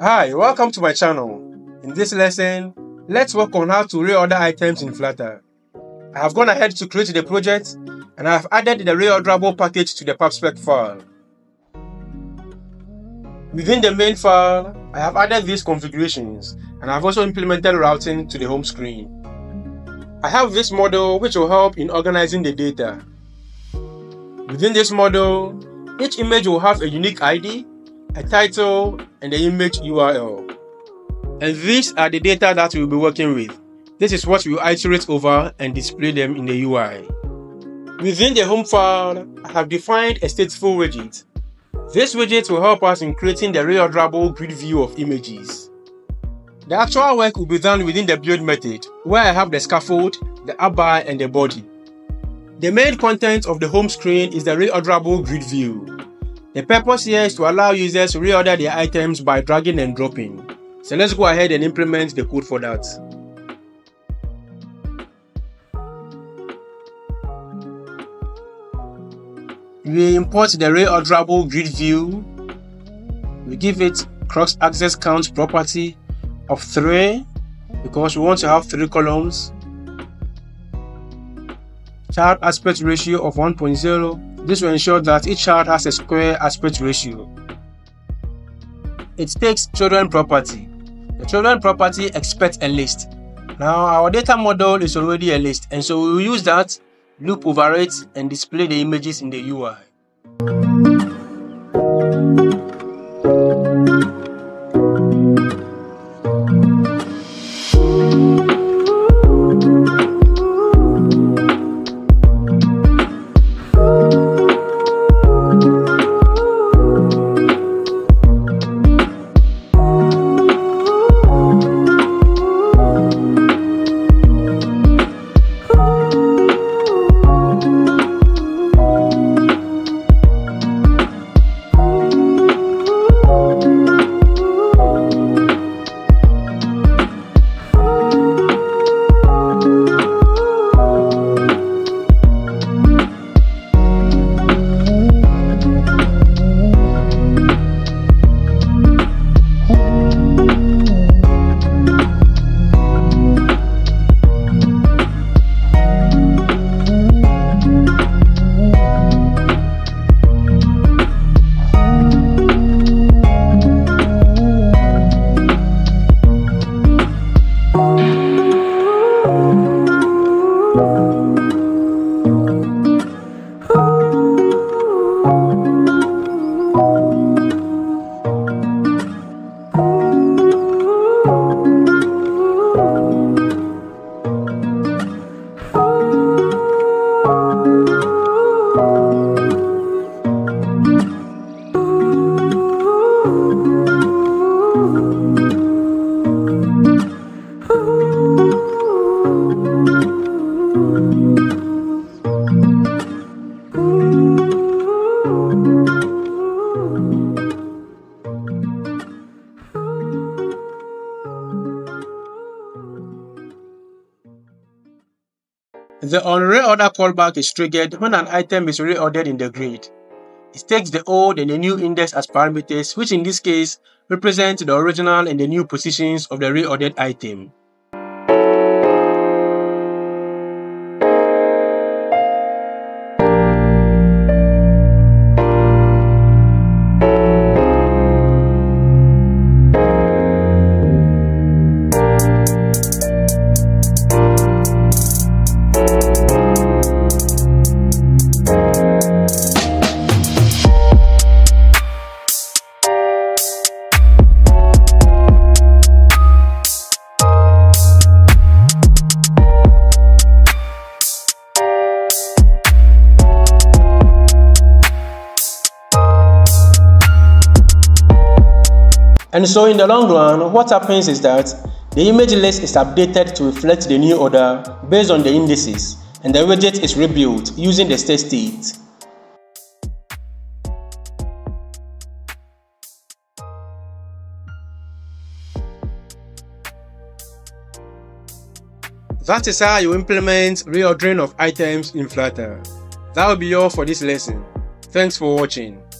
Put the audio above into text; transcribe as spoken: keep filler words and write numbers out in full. Hi, welcome to my channel. In this lesson, let's work on how to reorder items in Flutter. I have gone ahead to create the project and I have added the reorderable package to the pubspec file. Within the main file, I have added these configurations and I have also implemented routing to the home screen. I have this model which will help in organizing the data. Within this model, each image will have a unique I D, a title, and the image U R L. And these are the data that we'll be working with. This is what we'll iterate over and display them in the U I. Within the home file, I have defined a stateful widget. This widget will help us in creating the reorderable grid view of images. The actual work will be done within the build method, where I have the scaffold, the app bar, and the body. The main content of the home screen is the reorderable grid view. The purpose here is to allow users to reorder their items by dragging and dropping. So let's go ahead and implement the code for that. We import the reorderable grid view. We give it cross axis count property of three because we want to have three columns. Child aspect ratio of one point zero. This will ensure that each child has a square aspect ratio. It takes children property. The children property expects a list. Now our data model is already a list, and so we will use that, loop over it, and display the images in the U I. The onReorder callback is triggered when an item is reordered in the grid. It takes the old and the new index as parameters, which in this case represent the original and the new positions of the reordered item. And so in the long run, what happens is that the image list is updated to reflect the new order based on the indices, and the widget is rebuilt using the state state. That is how you implement reordering of items in Flutter. That will be all for this lesson. Thanks for watching.